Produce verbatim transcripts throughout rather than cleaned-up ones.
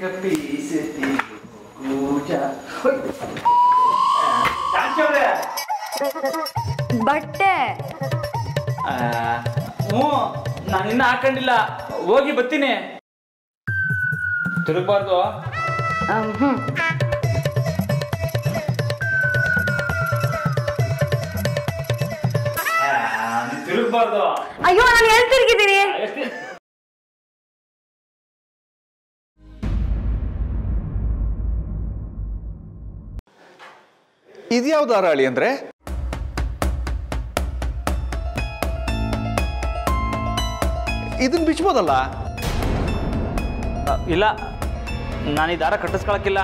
Take a piece of the Kuja. But oh, Nanina Kandila, Wogi Batine Turupardo. Um. ஐயோ நான் எழுந்திருக்கிறேன். இது யாவது அராளி ಅಂದ್ರೆ ಇದನ್ನ ಬಿಚ್ಚಬಹುದಲ್ಲ? ಇಲ್ಲ ನಾನು ಈ ದಾರ ಕಟ್ಟಿಸ್ಕೊಳ್ಳಕ್ಕಿಲ್ಲ.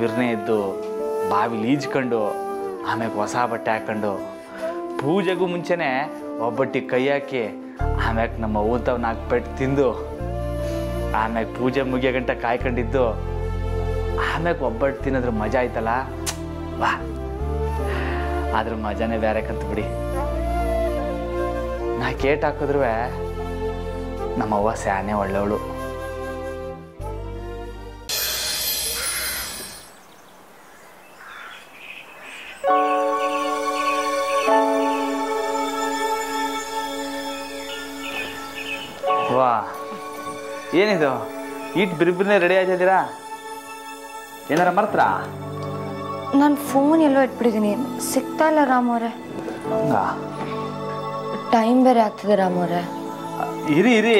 ಬಿರ್ನೆ ಇದ್ದು ಬಾವಿಲಿ ಈಜ್ಕೊಂಡು ಆಮೇಲೆ ಹೊಸ ಬಟ್ಟೆ ಹಾಕೊಂಡು ಪೂಜೆಗೂ ಮುಂಚೆನೆ ಒಬ್ಬಟ್ಟಿ ಕೈ ಹಾಕಿ ಆಮ್ಯಾಕೆ ನಮ್ಮ ಊತವ್ ನಾಲ್ಕು ಪೆಟ್ಟು ತಿಂದು ಆಮ್ಯಾಗ ಪೂಜೆ ಮುಗಿಯ ಗಂಟ ಕಾಯ್ಕೊಂಡಿದ್ದು ಆಮ್ಯಾಕೆ ಒಬ್ಬಟ್ಟು ತಿನ್ನೋದ್ರ ಮಜಾ ಆಯ್ತಲ್ಲ ವಾ ಅದ್ರ ಮಜಾನೇ ಬೇರೆ ಕತ್ ಬಿಡಿ. ನಾ ಕೇಟ್ ಹಾಕಿದ್ರು ನಮ್ಮವ್ವ ಸ್ಯಾನೆ ಒಳ್ಳೆವಳು. ಏನಿದು ಈಟ್ ಬಿರ್ಬಿರ್ನೆ ರೆಡಿ ಆಗ್ತಿದ್ದೀರಾ? ಏನಾರ ಮರ್ತ್ರಾ? ನಾನು ಫೋನ್ ಎಲ್ಲೋ ಇಟ್ಬಿಟ್ಟಿದ್ದೀನಿ, ಸಿಗ್ತಾ ಇಲ್ಲ ರಾಮ್ ಅವರೇ. ಟೈಮ್ ಬೇರೆ ಆಗ್ತಿದೆ ರಾಮ್ ಅವರೇ. ಇರಿ ಇರಿ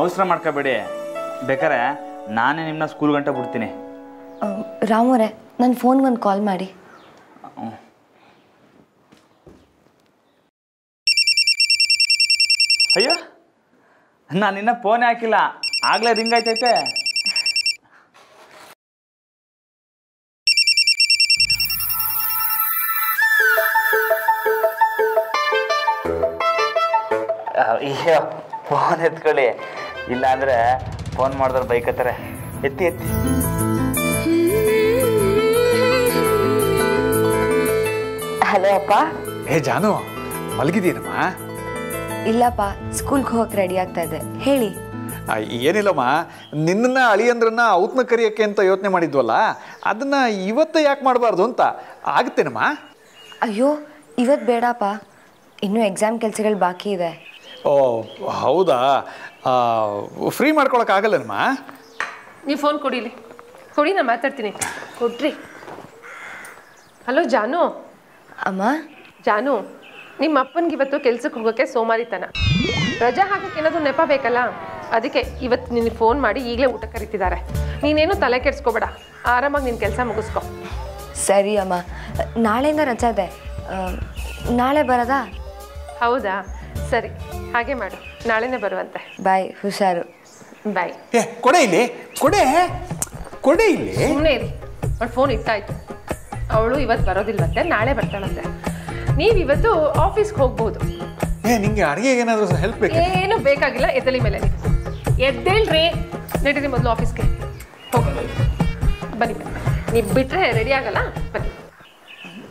ಅವಸರ ಮಾಡ್ಕೋಬೇಡಿ, ಬೇಕಾರೆ ನಾನೇ ನಿಮ್ಮನ್ನ ಸ್ಕೂಲ್ ಗಂಟೆ ಬಿಡ್ತೀನಿ. ರಾಮ್ ಅವರೇ ನನ್ನ ಫೋನ್ಗೆ ಒಂದು ಕಾಲ್ ಮಾಡಿ. ಅಯ್ಯೋ ನಾನು ಇನ್ನ ಫೋನೇ ಹಾಕಿಲ್ಲ, ಆಗ್ಲೇ ರಿಂಗ್ ಆಯ್ತೈತೆ. ಅಯ್ಯೋ ಫೋನ್ ಎತ್ಕೊಳ್ಳಿ, ಇಲ್ಲ ಅಂದ್ರೆ ಫೋನ್ ಮಾಡಿದ್ರೆ ಬೈಕ್ ಹತ್ತಾರೆ. ಎತ್ತಿ ಎತ್ತಿ ಹಲೋ ಅಪ್ಪ. ಏ ಜಾನು ಮಲಗಿದೀನಮ್ಮ? ಇಲ್ಲಪ್ಪ ಸ್ಕೂಲ್ಗೆ ಹೋಗಕ್ಕೆ ರೆಡಿ ಆಗ್ತಾ ಇದೆ. ಹೇಳಿ. ಏನಿಲ್ಲಮ್ಮ, ನಿನ್ನ ಅಳಿಯಂದ್ರನ್ನ ಔತನ ಕರಿಯಕ್ಕೆ ಅಂತ ಯೋಚನೆ ಮಾಡಿದ್ವಲ್ಲ, ಅದನ್ನ ಇವತ್ತೇ ಯಾಕೆ ಮಾಡಬಾರ್ದು ಅಂತ. ಆಗುತ್ತೇನಮ್ಮ? ಅಯ್ಯೋ ಇವತ್ತು ಬೇಡಪ್ಪ, ಇನ್ನೂ ಎಕ್ಸಾಮ್ ಕೆಲಸಗಳು ಬಾಕಿ ಇದೆ. ಓ ಹೌದಾ, ಫ್ರೀ ಮಾಡ್ಕೊಳಕ್ಕಾಗಲ್ಲಮ್ಮ? ನೀವು ಫೋನ್ ಕೊಡಿಲಿ ಕೊಡಿ, ನಾನು ಮಾತಾಡ್ತೀನಿ ಕೊಡ್ರಿ. ಹಲೋ ಜಾನು. ಅಮ್ಮ ಜಾನು, ನಿಮ್ಮ ಅಪ್ಪನಿಗೆ ಇವತ್ತು ಕೆಲ್ಸಕ್ಕೆ ಹೋಗೋಕ್ಕೆ ಸೋಮಾರಿತನ, ರಜಾ ಹಾಕಕ್ಕೆ ಏನಾದರೂ ನೆಪ ಬೇಕಲ್ಲ, ಅದಕ್ಕೆ ಇವತ್ತು ನಿನ್ನ ಫೋನ್ ಮಾಡಿ ಈಗಲೇ ಊಟ ಕರಿತಿದ್ದಾರೆ. ನೀನೇನು ತಲೆ ಕೆಡ್ಸ್ಕೊಬೇಡ, ಆರಾಮಾಗಿ ನಿನ್ನ ಕೆಲಸ ಮುಗಿಸ್ಕೊ. ಸರಿ ಅಮ್ಮ, ನಾಳೆಯಿಂದ ರಜಾ ಇದೆ, ನಾಳೆ ಬರೋದಾ? ಹೌದಾ ಸರಿ, ಹಾಗೆ ಮಾಡು, ನಾಳೆನೇ ಬರುವಂತೆ. ಬಾಯ್ ಹುಷಾರು. ಬಾಯ್. ಕೊಡೆ ಇಲ್ಲಿ, ಕೊಡೆ ಕೊಡೆ ಇಲ್ಲಿ. ಸುಮ್ಮನೆ ಇರಿ, ಅವಳು ಫೋನ್ ಇಟ್ಟಾಯ್ತು. ಅವಳು ಇವತ್ತು ಬರೋದಿಲ್ವಂತೆ, ನಾಳೆ ಬರ್ತಾಳಂತೆ. ನೀವು ಇವತ್ತು ಆಫೀಸ್ಗೆ ಹೋಗ್ಬೋದು. ಏ ನಿಮಗೆ ಅಡುಗೆ ಏನಾದರೂ ಹೆಲ್ಪ್ ಬೇಕು? ಏನು ಬೇಕಾಗಿಲ್ಲ, ಎದ್ದಲಿ ಮೇಲೆ ಎದ್ದೇಳ್ರಿ, ನಡೀರಿ ಮೊದಲು ಆಫೀಸ್ಗೆ ಹೋಗಿ. ಬನ್ನಿ ಬನ್ನಿ, ನೀವು ಬಿಟ್ಟರೆ ರೆಡಿ ಆಗಲ್ಲ. ಬನ್ನಿ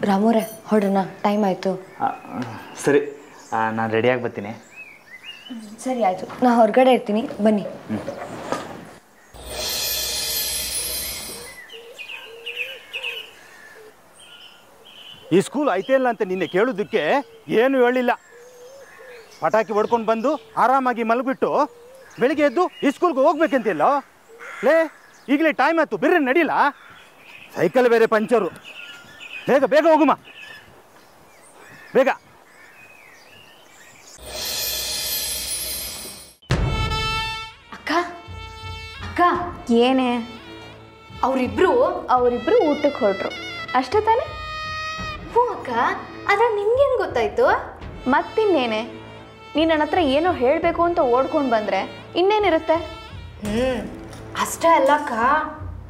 ರಾಮೋರೆ ಹೊಡೋಣ, ಟೈಮ್ ಆಯಿತು. ಸರಿ ನಾನು ರೆಡಿಯಾಗಿ ಬರ್ತೀನಿ. ಸರಿ ಆಯಿತು, ನಾನು ಹೊರಗಡೆ ಇರ್ತೀನಿ, ಬನ್ನಿ. ಈ ಸ್ಕೂಲ್ ಐತೆ ಇಲ್ಲ ಅಂತ ನಿನ್ನೆ ಕೇಳೋದಕ್ಕೆ ಏನು ಹೇಳಿಲ್ಲ. ಪಟಾಕಿ ಹೊಡ್ಕೊಂಡು ಬಂದು ಆರಾಮಾಗಿ ಮಲಗಿಬಿಟ್ಟು ಬೆಳಿಗ್ಗೆ ಎದ್ದು ಈ ಸ್ಕೂಲ್ಗೆ ಹೋಗ್ಬೇಕಂತಿಲ್ಲ ಲೇ. ಈಗಲೇ ಟೈಮ್ ಆಯ್ತು, ಬೇರೆ ನಡೀಲ್ಲ, ಸೈಕಲ್ ಬೇರೆ ಪಂಚರು. ಬೇಗ ಬೇಗ ಹೋಗುಮ, ಬೇಗ. ಅಕ್ಕ ಅಕ್ಕ. ಏನೇ? ಅವರಿಬ್ರು ಅವರಿಬ್ರು ಊಟಕ್ಕೆ ಹೊರಟ್ರು ಅಷ್ಟೇ ತಾನೆ? ಅಕ್ಕ, ಆದರೆ ನಿನಗೇನು ಗೊತ್ತಾಯಿತು? ಮತ್ತಿನ್ನೇನೆ, ನೀನು ನನ್ನ ಹತ್ರ ಏನೋ ಹೇಳಬೇಕು ಅಂತ ಓಡ್ಕೊಂಡು ಬಂದರೆ ಇನ್ನೇನಿರುತ್ತೆ? ಹ್ಞೂ, ಅಷ್ಟೇ ಅಲ್ಲಕ್ಕ,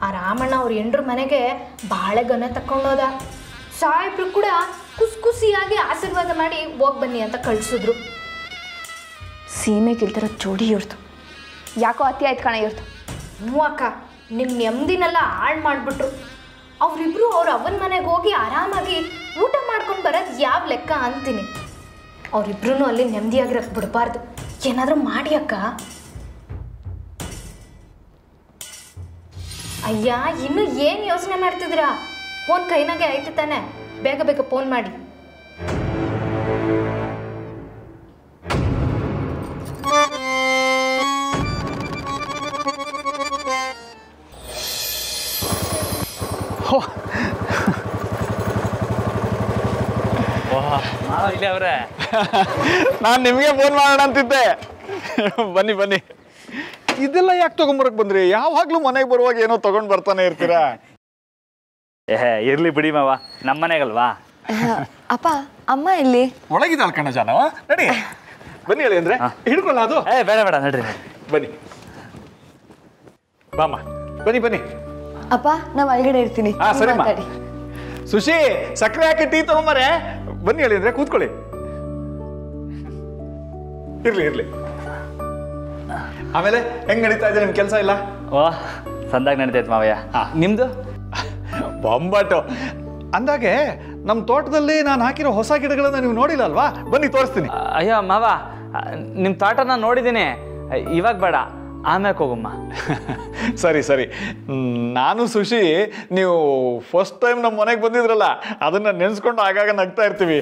ಆ ರಾಮಣ್ಣ ಅವ್ರ ಎಂಡ್ರ ಮನೆಗೆ ಬಾಳೆಗೊನೆ ತಕ್ಕೊಂಡೋದ. ಸಾಹೇಬ್ರು ಕೂಡ ಖುಷಿ ಖುಷಿಯಾಗಿ ಆಶೀರ್ವಾದ ಮಾಡಿ ಹೋಗಿ ಬನ್ನಿ ಅಂತ ಕಳಿಸಿದ್ರು. ಸೀಮೆ ಕಿಲ್ತರ ಜೋಡಿ ಇರ್ತು, ಯಾಕೋ ಅತಿ ಆಯ್ತು ಕಣ ಇರ್ತು. ಹ್ಞೂ ಅಕ್ಕ, ನಿಮ್ಮ ನೆಮ್ಮದಿನೆಲ್ಲ ಹಾಳು ಮಾಡಿಬಿಟ್ರು. ಅವರಿಬ್ರು ಅವ್ರು ಅವನ ಮನೆಗೆ ಹೋಗಿ ಆರಾಮಾಗಿ ಊಟ ಮಾಡ್ಕೊಂಡು ಬರೋದು ಯಾವ ಲೆಕ್ಕ ಅಂತೀನಿ. ಅವರಿಬ್ರು ಅಲ್ಲಿ ನೆಮ್ಮದಿಯಾಗಿರೋಕ್ಕೆ ಬಿಡಬಾರ್ದು, ಏನಾದರೂ ಮಾಡಿ ಅಕ್ಕ. ಅಯ್ಯ, ಇನ್ನೂ ಏನು ಯೋಚನೆ ಮಾಡ್ತಿದ್ರಾ? ಫೋನ್ ಕೈನಾಗೆ ಆಯ್ತು ತಾನೆ, ಬೇಗ ಬೇಗ ಫೋನ್ ಮಾಡಿ. ನಾನು ನಿಮಗೆ ಫೋನ್ ಮಾಡೋಣ ಅಂತಿದ್ದೆ. ಬನ್ನಿ ಬನ್ನಿ. ಇದೆಲ್ಲ ಯಾಕೆ ತೊಗೊಂಬರಕ್ಕೆ ಬಂದ್ರಿ? ಯಾವಾಗಲೂ ಮನೆಗೆ ಬರುವಾಗ ಏನೋ ತೊಗೊಂಡು ಬರ್ತಾನೆ ಇರ್ತೀರಾ. ಏಹೇ, ಇರಲಿ ಬಿಡಿ ಮಾವ, ನಮ್ಮ ಮನೆಗಲ್ವಾ. ಅಪ್ಪ ಅಮ್ಮ ಇಲ್ಲಿ ಒಳಗಿದ್ದಾಳ ಕಣ ಜಾನ. ನಡಿ ಬನ್ನಿ. ಹೇಳಿ ಅಂದರೆ ಹಿಡ್ಕೊಳ್ಳ ಅದು. ಏ ಬೇಡ ಬೇಡ, ನಡ್ರಿ ಬನ್ನಿ. ಬಾಮ್ಮ ಬನ್ನಿ ಬನ್ನಿ. ಅಪ್ಪ ನಾವು ಒಳಗಡೆ ಇರ್ತೀನಿ. ಹಾಂ ಸರಿ ಮಾಡಿ. ಸುಶಿ, ಸಕ್ಕರೆ ಹಾಕಿ ಟೀ ತೊಗೊಂಬರೇ. ಬನ್ನಿ ಹೇಳಿ ಅಂದರೆ ಕೂತ್ಕೊಳ್ಳಿ. ಇರಲಿ ಇರಲಿ. ಆಮೇಲೆ ಹೆಂಗ್ ನಡೀತಾ ಇದೆ ನಿಮ್ ಕೆಲಸ ಇಲ್ಲ? ಓ ಸಂದಾಗಿ ನಡೀತೈತೆ ಮಾವಯ್ಯ. ನಿಮ್ದು ಬೊಂಬಾಟು. ಅಂದಾಗೆ ನಮ್ಮ ತೋಟದಲ್ಲಿ ನಾನು ಹಾಕಿರೋ ಹೊಸ ಗಿಡಗಳನ್ನ ನೀವು ನೋಡಿಲ್ಲ ಅಲ್ವಾ? ಬನ್ನಿ ತೋರಿಸ್ತೀನಿ. ಅಯ್ಯೋ ಮಾವ, ನಿಮ್ಮ ತೋಟನ ನೋಡಿದ್ದೀನಿ, ಇವಾಗ ಬೇಡ, ಆಮೇಲೆ ಹೋಗಮ್ಮ. ಸರಿ ಸರಿ. ನಾನು ಸುಶಿ, ನೀವು ಫಸ್ಟ್ ಟೈಮ್ ನಮ್ಮ ಮನೆಗೆ ಬಂದಿದ್ರಲ್ಲ, ಅದನ್ನ ನೆನೆಸ್ಕೊಂಡು ಆಗಾಗ ನಗ್ತಾ ಇರ್ತೀವಿ.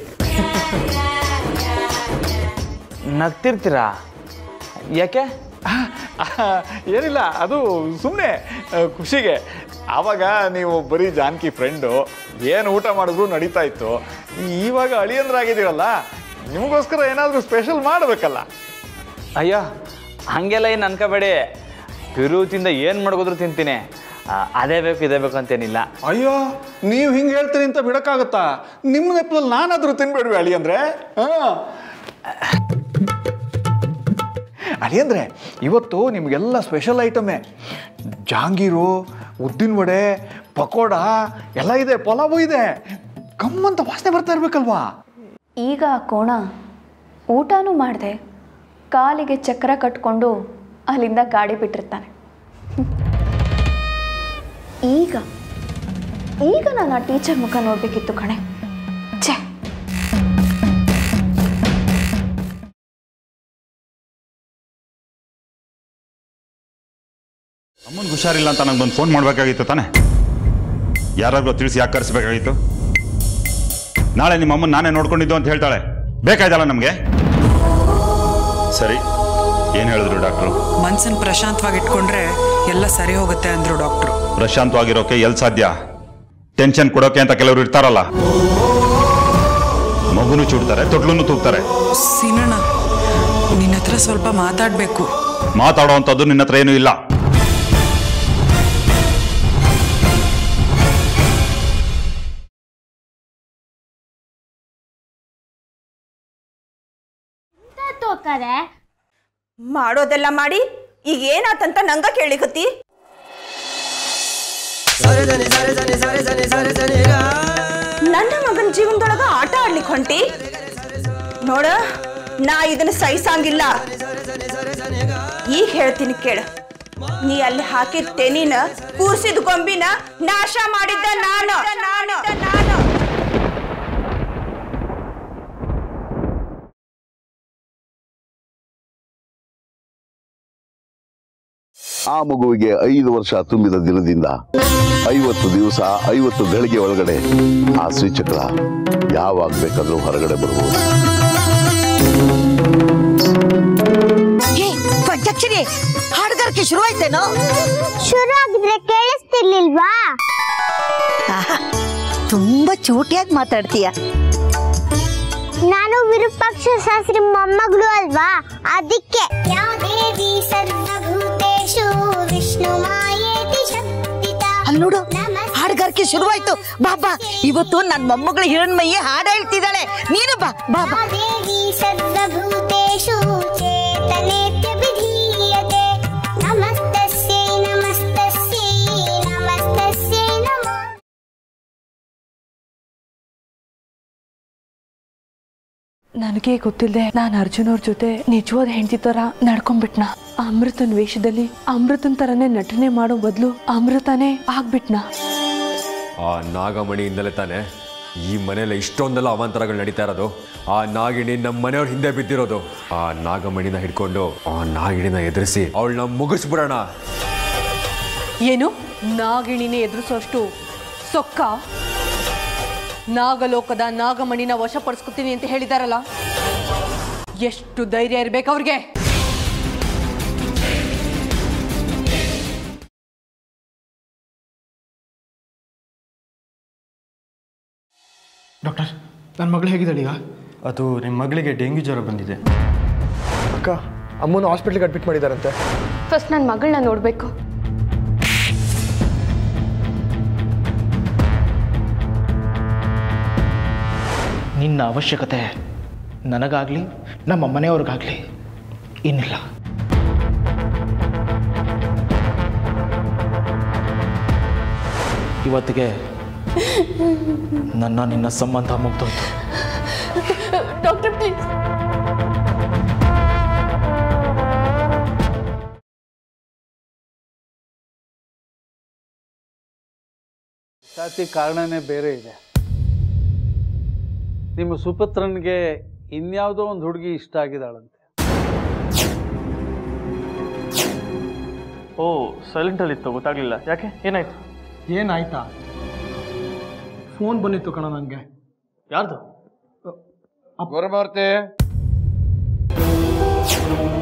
ನಗ್ತಿರ್ತೀರಾ ಯಾಕೆ? ಏನಿಲ್ಲ, ಅದು ಸುಮ್ಮನೆ ಖುಷಿಗೆ. ಆವಾಗ ನೀವು ಬರೀ ಜಾನಕಿ ಫ್ರೆಂಡು, ಏನು ಊಟ ಮಾಡಿದ್ರು ನಡೀತಾ ಇತ್ತು. ಇವಾಗ ಅಳಿಯಂದ್ರಾಗಿದ್ದೀರಲ್ಲ, ನಿಮಗೋಸ್ಕರ ಏನಾದರೂ ಸ್ಪೆಷಲ್ ಮಾಡಬೇಕಲ್ಲ. ಅಯ್ಯೋ ಹಾಗೆಲ್ಲ ಏನು ಅನ್ಕೋಬೇಡಿ, ವಿರುಚಿಯಿಂದ ಏನು ಮಾಡಿದ್ರು ತಿಂತೀನಿ, ಅದೇ ಬೇಕು ಇದೇ ಬೇಕು ಅಂತೇನಿಲ್ಲ. ಅಯ್ಯೋ ನೀವು ಹಿಂಗೆ ಹೇಳ್ತೀರಿ ಅಂತ ಬಿಡೋಕ್ಕಾಗುತ್ತಾ? ನಿಮ್ಮ ನೆಪದಲ್ಲಿ ನಾನಾದರೂ ತಿನ್ಬೇಡ್ವಿ ಅಳಿಯಂದ್ರೆ? ಹಾಂ ಅಳಿಯಂದ್ರೆ, ಇವತ್ತು ನಿಮಗೆಲ್ಲ ಸ್ಪೆಷಲ್ ಐಟಮೇ. ಜಾಂಗೀರು, ಉದ್ದಿನ ವಡೆ, ಪಕೋಡ ಎಲ್ಲ ಇದೆ, ಪಲಾವು ಇದೆ. ಕಮ್ಮಂತ ವಾಸನೆ ಬರ್ತಾ ಇರಬೇಕಲ್ವಾ? ಈಗ ಕೋಣ ಊಟನೂ ಮಾಡಿದೆ, ಕಾಲಿಗೆ ಚಕ್ರ ಕಟ್ಕೊಂಡು ಅಲ್ಲಿಂದ ಗಾಡಿ ಬಿಟ್ಟಿರ್ತಾನೆ. ಈಗ ಈಗ ನಾನು ಆ ಟೀಚರ್ ಮುಖ ನೋಡಬೇಕಿತ್ತು ಕಣೆ. ಛೆ, ಅಮ್ಮನಿಗೆ ಹುಷಾರಿಲ್ಲ ಅಂತ ನನಗೆ ಬಂದು ಫೋನ್ ಮಾಡಬೇಕಾಗಿತ್ತು ತಾನೆ. ಯಾರಾದರೂ ತಿಳಿಸಿ ಯಾಕೆ ಕರೆಸಬೇಕಾಗಿತ್ತು? ನಾಳೆ ನಿಮ್ಮ ಅಮ್ಮನ ನಾನೇ ನೋಡ್ಕೊಂಡಿದ್ದು ಅಂತ ಹೇಳ್ತಾಳೆ, ಬೇಕಾಯ್ತಲ್ಲ ನಮಗೆ. ಸರಿ, ಏನು ಹೇಳಿದ್ರು ಡಾಕ್ಟ್ರು? ಮನ್ಸನ್ನು ಪ್ರಶಾಂತವಾಗಿ ಇಟ್ಕೊಂಡ್ರೆ ಎಲ್ಲ ಸರಿ ಹೋಗುತ್ತೆ ಅಂದರು ಡಾಕ್ಟ್ರು. ಪ್ರಶಾಂತವಾಗಿರೋಕೆ ಎಲ್ಲಿ ಸಾಧ್ಯ? ಟೆನ್ಷನ್ ಕೊಡೋಕೆ ಅಂತ ಕೆಲವರು ಇರ್ತಾರಲ್ಲ, ಮಗುನು ಚುಡ್ತಾರೆ, ತೊಟ್ಲನ್ನು ತೂಗ್ತಾರೆ. ಸೀನಣ್ಣ, ನಿನ್ನ ಹತ್ರ ಸ್ವಲ್ಪ ಮಾತಾಡಬೇಕು. ಮಾತಾಡೋವಂಥದ್ದು ನಿನ್ನ ಹತ್ರ ಏನೂ ಇಲ್ಲ. ಮಾಡೋದೆಲ್ಲ ಮಾಡಿ ಈಗ ಏನಾತಂತ ನಂಗ ಕೇಳಿಕತ್ತಿ. ನನ್ನ ಮಗನ ಜೀವನದೊಳಗ ಆಟ ಆಡ್ಲಿಕ್ಕೆ ಹೊಂಟಿ ನೋಡ, ನಾ ಇದನ್ನ ಸಹಿಸಂಗಿಲ್ಲ. ಈಗ ಹೇಳ್ತೀನಿ ಕೇಳ, ನೀ ಅಲ್ಲಿ ಹಾಕಿದ ತೆನಿನ ಕೂರ್ಸಿದ ಗೊಂಬಿನ ನಾಶ ಮಾಡಿದ್ದ ನಾನು. ಆ ಮಗುವಿಗೆ ಐದು ವರ್ಷ ತುಂಬಿದ ದಿನದಿಂದ ಐವತ್ತು ದಿವಸ ಐವತ್ತು ಗಳಿಗೆ ಒಳಗಡೆ ಆ ಶ್ರೀಚಕ್ರ ಯಾವಾಗ ಬೇಕಾದ್ರೂ ಹೊರಗಡೆ ಬರಬಹುದು. ಹಾಡುಗಾರಿಕೆ ಶುರು ಆಯ್ತೇನೋ? ಶುರು ಆಗಿದ್ರೆ ಕೇಳಿಸ್ತಿರ್ಲಿಲ್ವಾ? ತುಂಬಾ ಚೂಟಿಯಾಗಿ ಮಾತಾಡ್ತೀಯ. ನಾನು ವಿರೂಪಾಕ್ಷ ಶಾಸ್ತ್ರಿ ಮೊಮ್ಮಗಳು ಅಲ್ವಾ, ಅದಕ್ಕೆ. ಹೆದರಿಕೆ ಶುರುವಾಯ್ತು. ಬಾ ಬಾ, ಇವತ್ತು ನನ್ನ ಮೊಮ್ಮಗಳ ಹಿರಣ್ಮಯ್ಯ ಹಾಡು ಹೇಳ್ತಿದ್ದಾಳೆ, ನೀನು ಬಾ ಬಾ ಬಾ. ನನಗೆ ಗೊತ್ತಿಲ್ಲದೆ ನಾನು ಅರ್ಜುನ್ ಅವ್ರ ಜೊತೆ ನಿಜವಾದ ಹೆಂಡತಿ ತರ ನಡ್ಕೊಂಡ್ಬಿಟ್ನ. ಅಮೃತನ ವೇಷದಲ್ಲಿ ಅಮೃತನ ತರನೇ ನಟನೆ ಮಾಡೋ ಬದಲು ಅಮೃತನೇ ಆಗ್ಬಿಟ್ನ. ಆ ನಾಗಮಣಿಯಿಂದಲೇ ತಾನೆ ಈ ಮನೆಯಲ್ಲಿ ಇಷ್ಟೊಂದೆಲ್ಲ ಅವಾಂತರಗಳು ನಡೀತಾ ಇರೋದು. ಆ ನಾಗಿಣಿ ನಮ್ಮ ಮನೆಯವ್ರ ಹಿಂದೆ ಬಿದ್ದಿರೋದು. ಆ ನಾಗಮಣಿನ ಹಿಡ್ಕೊಂಡು ಆ ನಾಗಿಣಿನ ಎದುರಿಸಿ ಅವಳನ್ನ ಮುಗಿಸ್ಬಿಡೋಣ. ಏನು, ನಾಗಿಣಿನೇ ಎದುರಿಸೋಷ್ಟು ಸೊಕ್ಕ? ನಾಗಲೋಕದ ನಾಗಮಣಿನ ವಶಪಡಿಸ್ಕೊತೀನಿ ಅಂತ ಹೇಳಿದಾರಲ್ಲ, ಎಷ್ಟು ಧೈರ್ಯ ಇರಬೇಕು ಅವ್ರಿಗೆ. ಡಾಕ್ಟರ್, ನನ್ನ ಮಗಳು ಹೇಗಿದ್ದಾಳೆ ಈಗ? ಅದು ನಿಮ್ಮ ಮಗಳಿಗೆ ಡೆಂಗ್ಯೂ ಜ್ವರ ಬಂದಿದೆ ಅಕ್ಕ. ಅಮ್ಮನ ಹಾಸ್ಪಿಟ್ಲಿಗೆ ಅಡ್ಮಿಟ್ ಮಾಡಿದಾರಂತೆ. ಫಸ್ಟ್ ನನ್ನ ಮಗಳನ್ನ ನೋಡಬೇಕು. ನಿನ್ನ ಅವಶ್ಯಕತೆ ನನಗಾಗಲಿ ನಮ್ಮ ಮನೆಯವ್ರಿಗಾಗಲಿ ಇನ್ನಿಲ್ಲ. ಇವತ್ತಿಗೆ ನನ್ನ ನಿನ್ನ ಸಂಬಂಧ ಮುಗ್ದೋಯ್ತು. Doctor please. ಸಾತಿ ಕಾರಣನೇ ಬೇರೆ ಇದೆ. ನಿಮ್ಮ ಸುಪುತ್ರನಿಗೆ ಇನ್ಯಾವುದೋ ಒಂದು ಹುಡುಗಿ ಇಷ್ಟ ಆಗಿದ್ದಾಳಂತೆ. ಓ, ಸೈಲೆಂಟಲ್ಲಿತ್ತು, ಗೊತ್ತಾಗ್ಲಿಲ್ಲ. ಯಾಕೆ, ಏನಾಯ್ತು? ಏನಾಯ್ತಾ? ಫೋನ್ ಬಂದಿತ್ತು ಕಣ ನನಗೆ. ಯಾರ್ದು? ಗುರುಮೂರ್ತಿ.